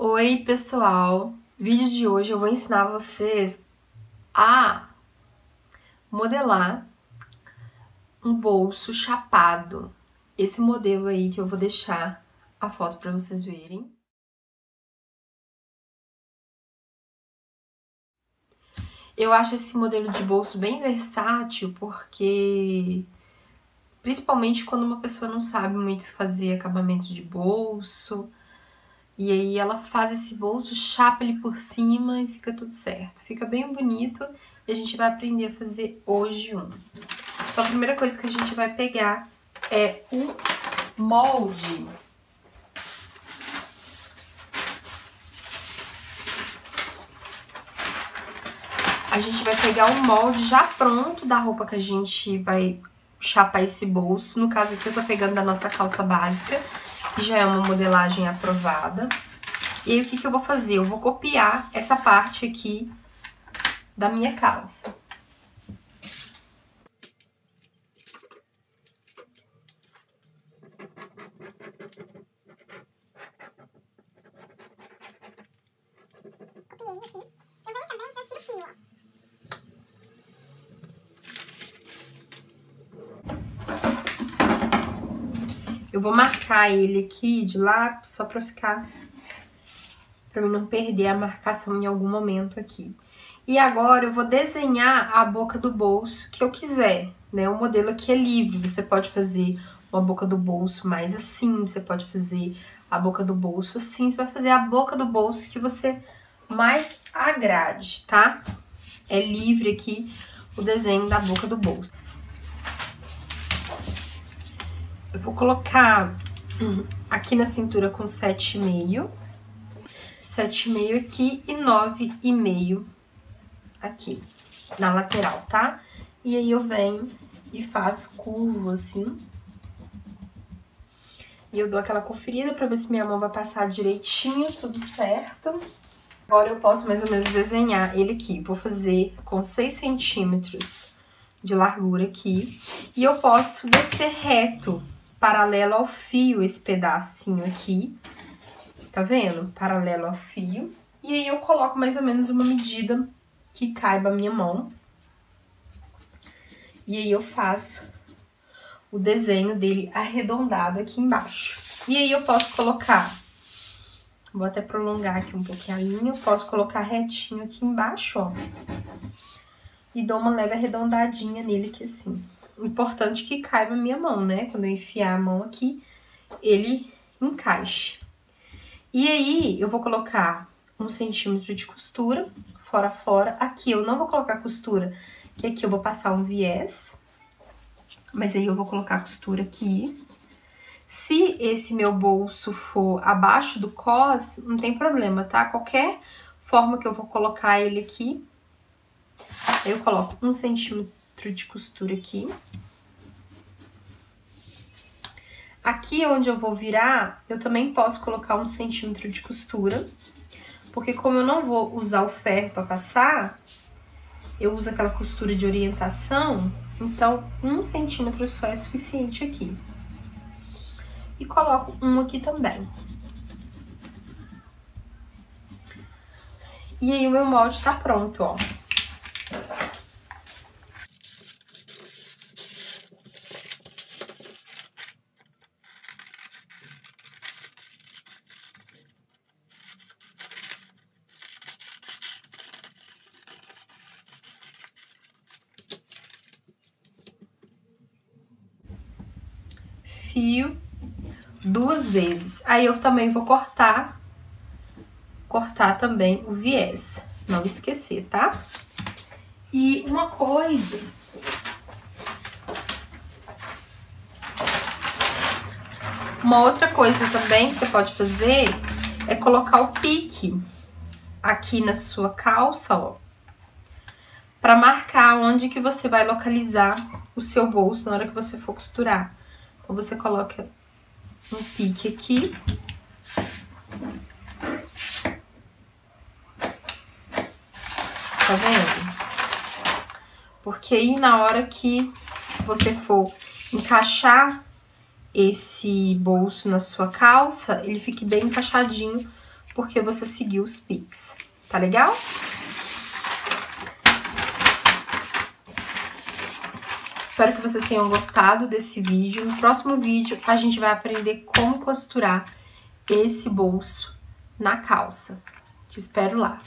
Oi pessoal, vídeo de hoje eu vou ensinar vocês a modelar um bolso chapado. Esse modelo aí que eu vou deixar a foto para vocês verem. Eu acho esse modelo de bolso bem versátil porque, principalmente quando uma pessoa não sabe muito fazer acabamento de bolso, e aí ela faz esse bolso, chapa ele por cima e fica tudo certo. Fica bem bonito e a gente vai aprender a fazer hoje um. Então a primeira coisa que a gente vai pegar é o molde. A gente vai pegar o molde já pronto da roupa que a gente vai chapar esse bolso. No caso aqui eu tô pegando da nossa calça básica. Já é uma modelagem aprovada. E aí, o que eu vou fazer? Eu vou copiar essa parte aqui da minha calça. Eu vou marcar ele aqui de lápis só pra mim não perder a marcação em algum momento aqui. E agora eu vou desenhar a boca do bolso que eu quiser, né? O modelo aqui é livre, você pode fazer uma boca do bolso mais assim, você pode fazer a boca do bolso assim, você vai fazer a boca do bolso que você mais agrade, tá? É livre aqui o desenho da boca do bolso. Eu vou colocar aqui na cintura com 7,5. 7,5 aqui e 9,5 aqui, na lateral, tá? E aí eu venho e faço curvo assim. E eu dou aquela conferida pra ver se minha mão vai passar direitinho, tudo certo. Agora eu posso mais ou menos desenhar ele aqui. Vou fazer com 6 centímetros de largura aqui. E eu posso descer reto, paralelo ao fio, esse pedacinho aqui, tá vendo? Paralelo ao fio. E aí eu coloco mais ou menos uma medida que caiba a minha mão. E aí eu faço o desenho dele arredondado aqui embaixo. E aí eu posso colocar, vou até prolongar aqui um pouquinho a linha, eu posso colocar retinho aqui embaixo, ó. E dou uma leve arredondadinha nele aqui assim. Importante que caiba a minha mão, né? Quando eu enfiar a mão aqui, ele encaixe. E aí, eu vou colocar 1 centímetro de costura, fora a fora. Aqui eu não vou colocar costura, que aqui eu vou passar um viés. Mas aí eu vou colocar a costura aqui. Se esse meu bolso for abaixo do cós, não tem problema, tá? Qualquer forma que eu vou colocar ele aqui, eu coloco 1 centímetro de costura aqui. Aqui onde eu vou virar, eu também posso colocar 1 centímetro de costura, porque como eu não vou usar o ferro para passar, eu uso aquela costura de orientação, então 1 centímetro só é suficiente aqui. E coloco 1 aqui também. E aí o meu molde tá pronto, ó. Fio 2 vezes. Aí eu também vou cortar também o viés, não esquecer, tá? E uma coisa outra coisa também que você pode fazer é colocar o pique aqui na sua calça, ó, para marcar onde que você vai localizar o seu bolso na hora que você for costurar. Então você coloca um pique aqui. Tá vendo? Porque aí na hora que você for encaixar esse bolso na sua calça, ele fique bem encaixadinho porque você seguiu os Pix, tá legal? Espero que vocês tenham gostado desse vídeo. No próximo vídeo, a gente vai aprender como costurar esse bolso na calça. Te espero lá.